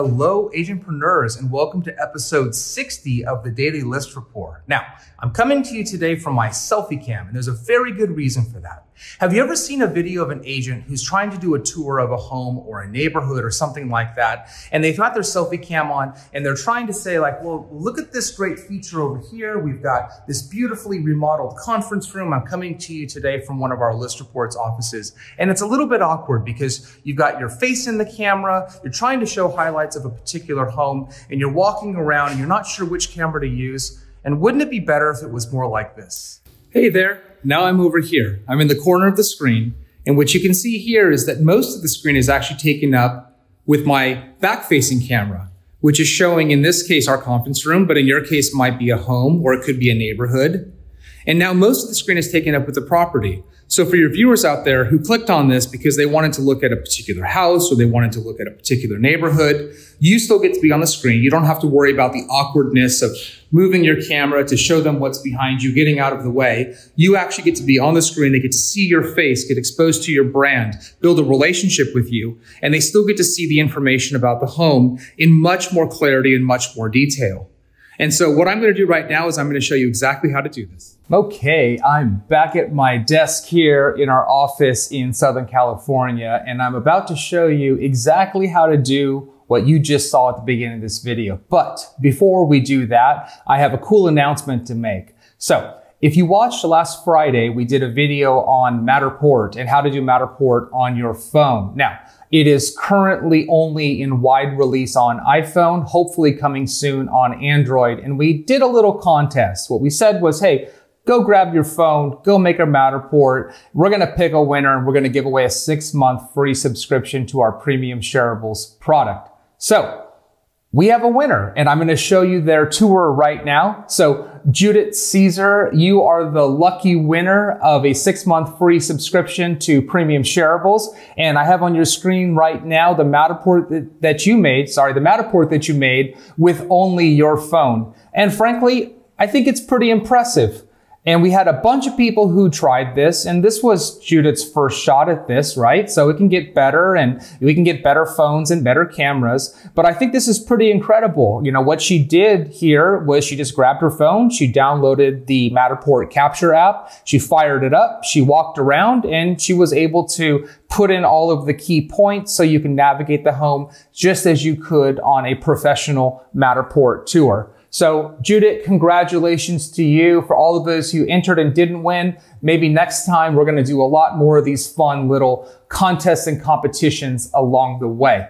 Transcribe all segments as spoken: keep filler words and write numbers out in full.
Hello, agentpreneurs, and welcome to episode sixty of the Daily List Report. Now, I'm coming to you today from my selfie cam, and there's a very good reason for that. Have you ever seen a video of an agent who's trying to do a tour of a home or a neighborhood or something like that, and they've got their selfie cam on, and they're trying to say like, well, look at this great feature over here. We've got this beautifully remodeled conference room. I'm coming to you today from one of our List Reports offices, and it's a little bit awkward because you've got your face in the camera, you're trying to show highlights of a particular home, and you're walking around and you're not sure which camera to use. And wouldn't it be better if it was more like this? Hey there, now I'm over here. I'm in the corner of the screen. And what you can see here is that most of the screen is actually taken up with my back-facing camera, which is showing, in this case, our conference room, but in your case might be a home or it could be a neighborhood. And now most of the screen is taken up with the property. So for your viewers out there who clicked on this because they wanted to look at a particular house or they wanted to look at a particular neighborhood, you still get to be on the screen. You don't have to worry about the awkwardness of moving your camera to show them what's behind you, getting out of the way. You actually get to be on the screen. They get to see your face, get exposed to your brand, build a relationship with you, and they still get to see the information about the home in much more clarity and much more detail. And so what I'm gonna do right now is I'm gonna show you exactly how to do this. Okay, I'm back at my desk here in our office in Southern California, and I'm about to show you exactly how to do what you just saw at the beginning of this video. But before we do that, I have a cool announcement to make. So if you watched last Friday, we did a video on Matterport and how to do Matterport on your phone. Now, it is currently only in wide release on iPhone, hopefully coming soon on Android. And we did a little contest. What we said was, hey, go grab your phone, go make a Matterport. We're gonna pick a winner and we're gonna give away a six month free subscription to our premium shareables product. So we have a winner, and I'm gonna show you their tour right now. So Judith Caesar, you are the lucky winner of a six month free subscription to Premium Shareables. And I have on your screen right now the Matterport that you made, sorry, the Matterport that you made with only your phone. And frankly, I think it's pretty impressive. And we had a bunch of people who tried this, and this was Judith's first shot at this, right? So it can get better, and we can get better phones and better cameras. But I think this is pretty incredible. You know, what she did here was she just grabbed her phone. She downloaded the Matterport Capture app. She fired it up. She walked around, and she was able to put in all of the key points so you can navigate the home just as you could on a professional Matterport tour. So Judith, congratulations to you. For all of those who entered and didn't win, maybe next time we're gonna do a lot more of these fun little contests and competitions along the way.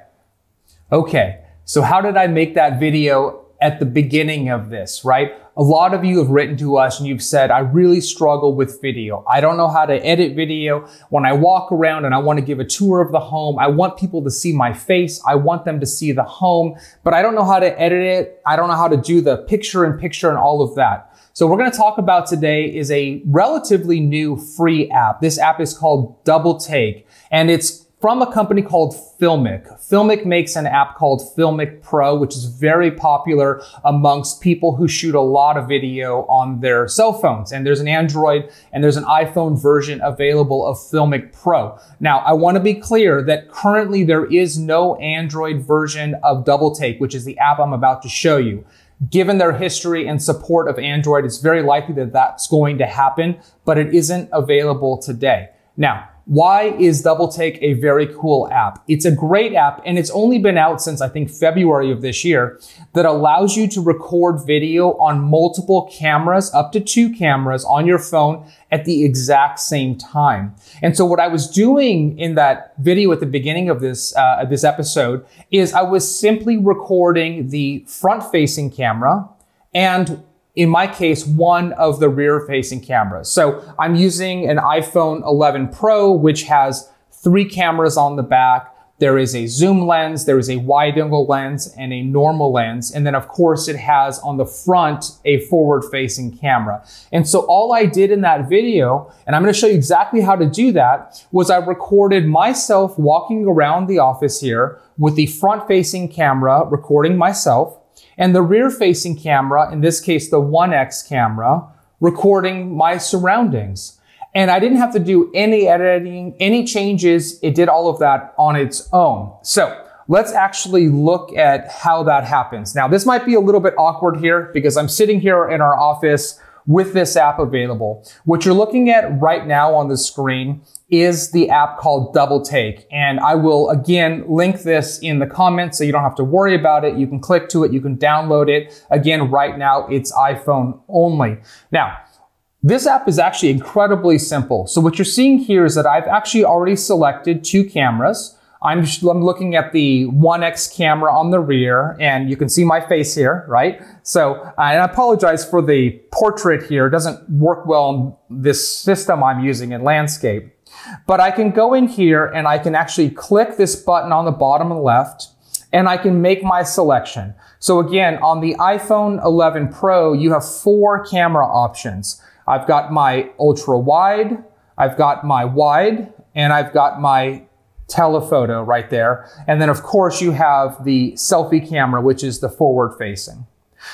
Okay, so how did I make that video at the beginning of this, right? A lot of you have written to us and you've said, I really struggle with video. I don't know how to edit video. When I walk around and I want to give a tour of the home, I want people to see my face. I want them to see the home, but I don't know how to edit it. I don't know how to do the picture in picture and all of that. So what we're going to talk about today is a relatively new free app. This app is called Double Take, and it's from a company called Filmic. Filmic makes an app called Filmic Pro, which is very popular amongst people who shoot a lot of video on their cell phones. And there's an Android and there's an iPhone version available of Filmic Pro. Now, I wanna be clear that currently there is no Android version of Double Take, which is the app I'm about to show you. Given their history and support of Android, it's very likely that that's going to happen, but it isn't available today. Now, why is Double Take a very cool app? It's a great app, and it's only been out since I think February of this year, that allows you to record video on multiple cameras, up to two cameras on your phone at the exact same time. And so what I was doing in that video at the beginning of this, uh, this episode is I was simply recording the front-facing camera and, in my case, one of the rear-facing cameras. So I'm using an iPhone eleven Pro, which has three cameras on the back. There is a zoom lens, there is a wide-angle lens, and a normal lens. And then, of course, it has on the front a forward-facing camera. And so all I did in that video, and I'm gonna show you exactly how to do that, was I recorded myself walking around the office here with the front-facing camera recording myself, and the rear-facing camera, in this case, the one X camera, recording my surroundings. And I didn't have to do any editing, any changes. It did all of that on its own. So let's actually look at how that happens. Now, this might be a little bit awkward here because I'm sitting here in our office with this app available. What you're looking at right now on the screen is the app called Double Take. And I will, again, link this in the comments so you don't have to worry about it. You can click to it, you can download it. Again, right now, it's iPhone only. Now, this app is actually incredibly simple. So what you're seeing here is that I've actually already selected two cameras. I'm, I'm looking at the one X camera on the rear, and you can see my face here, right? So, uh, and I apologize for the portrait here. It doesn't work well on this system I'm using in landscape. But I can go in here and I can actually click this button on the bottom left, and I can make my selection. So again, on the iPhone eleven Pro, you have four camera options. I've got my ultra wide, I've got my wide, and I've got my telephoto right there. And then of course you have the selfie camera, which is the forward facing.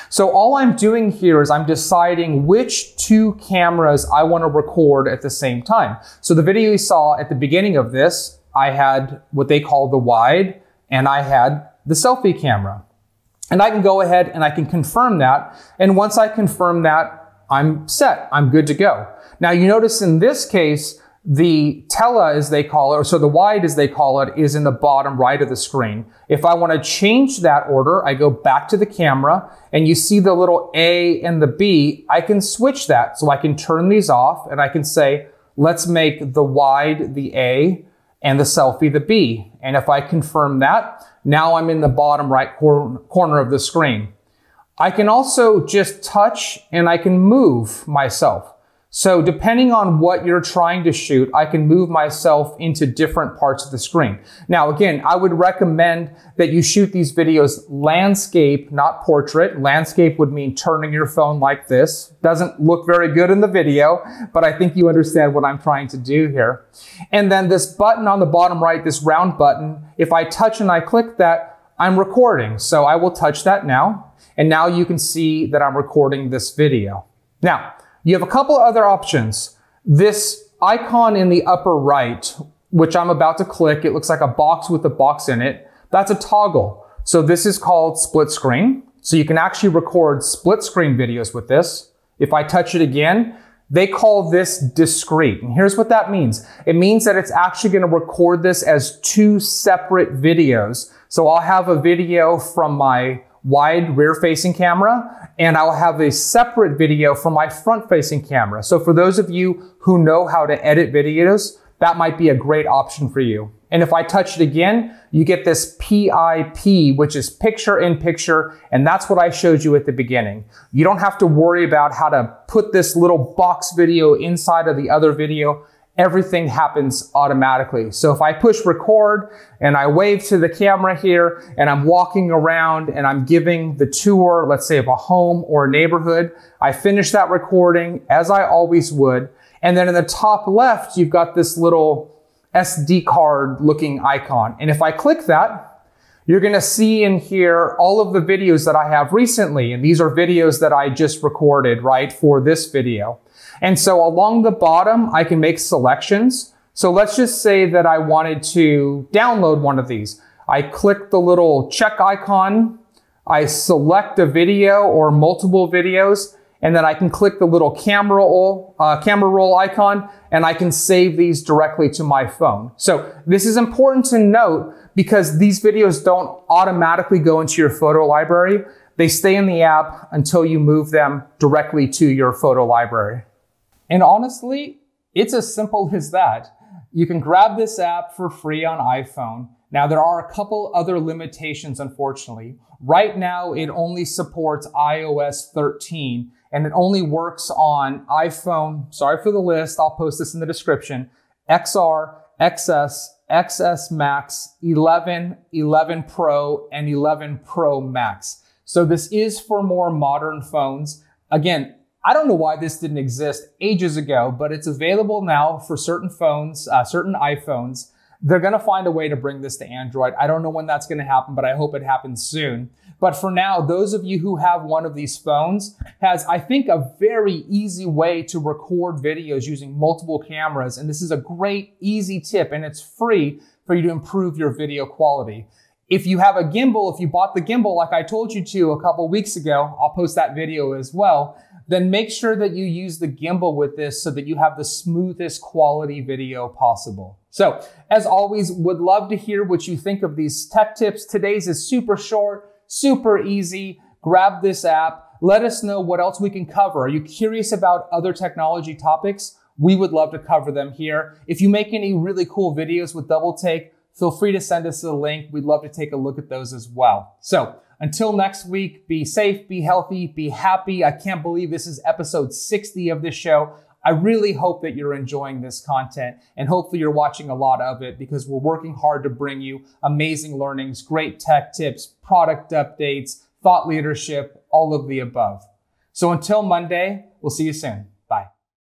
So all I'm doing here is I'm deciding which two cameras I want to record at the same time. So the video you saw at the beginning of this, I had what they call the wide, and I had the selfie camera. And I can go ahead and I can confirm that. And once I confirm that, I'm set, I'm good to go. Now you notice in this case, the tele, as they call it, or so the wide as they call it, is in the bottom right of the screen. If I want to change that order, I go back to the camera and you see the little A and the B, I can switch that. So I can turn these off and I can say, let's make the wide the A and the selfie the B. And if I confirm that, now I'm in the bottom right cor- corner of the screen. I can also just touch and I can move myself. So depending on what you're trying to shoot, I can move myself into different parts of the screen. Now, again, I would recommend that you shoot these videos landscape, not portrait. Landscape would mean turning your phone like this. Doesn't look very good in the video, but I think you understand what I'm trying to do here. And then this button on the bottom right, this round button, if I touch and I click that, I'm recording. So I will touch that now. And now you can see that I'm recording this video. Now, you have a couple other options. This icon in the upper right, which I'm about to click, it looks like a box with a box in it. That's a toggle. So this is called split screen. So you can actually record split screen videos with this. If I touch it again, they call this discrete. And here's what that means. It means that it's actually going to record this as two separate videos. So I'll have a video from my wide rear-facing camera, and I'll have a separate video for my front-facing camera. So for those of you who know how to edit videos, that might be a great option for you. And if I touch it again, you get this P I P, which is picture in picture, and that's what I showed you at the beginning. You don't have to worry about how to put this little box video inside of the other video. Everything happens automatically. So if I push record and I wave to the camera here and I'm walking around and I'm giving the tour, let's say of a home or a neighborhood, I finish that recording as I always would. And then in the top left, you've got this little S D card looking icon. And if I click that, you're going to see in here all of the videos that I have recently. And these are videos that I just recorded, right, for this video. And so along the bottom, I can make selections. So let's just say that I wanted to download one of these. I click the little check icon. I select a video or multiple videos. And then I can click the little camera roll, uh, camera roll icon, and I can save these directly to my phone. So this is important to note because these videos don't automatically go into your photo library. They stay in the app until you move them directly to your photo library. And honestly, it's as simple as that. You can grab this app for free on iPhone. Now, there are a couple other limitations, unfortunately. Right now, it only supports i O S thirteen. And it only works on iPhone, sorry for the list, I'll post this in the description, X R, X S, X S Max, eleven, eleven Pro, and eleven Pro Max. So this is for more modern phones. Again, I don't know why this didn't exist ages ago, but it's available now for certain phones, uh, certain iPhones. They're gonna find a way to bring this to Android. I don't know when that's gonna happen, but I hope it happens soon. But for now, those of you who have one of these phones has, I think, a very easy way to record videos using multiple cameras. And this is a great, easy tip, and it's free for you to improve your video quality. If you have a gimbal, if you bought the gimbal like I told you to a couple weeks ago, I'll post that video as well, then make sure that you use the gimbal with this so that you have the smoothest quality video possible. So as always, would love to hear what you think of these tech tips. Today's is super short, super easy. Grab this app. Let us know what else we can cover. Are you curious about other technology topics? We would love to cover them here. If you make any really cool videos with Double Take, feel free to send us a link. We'd love to take a look at those as well. So until next week, be safe, be healthy, be happy. I can't believe this is episode sixty of this show. I really hope that you're enjoying this content and hopefully you're watching a lot of it because we're working hard to bring you amazing learnings, great tech tips, product updates, thought leadership, all of the above. So until Monday, we'll see you soon.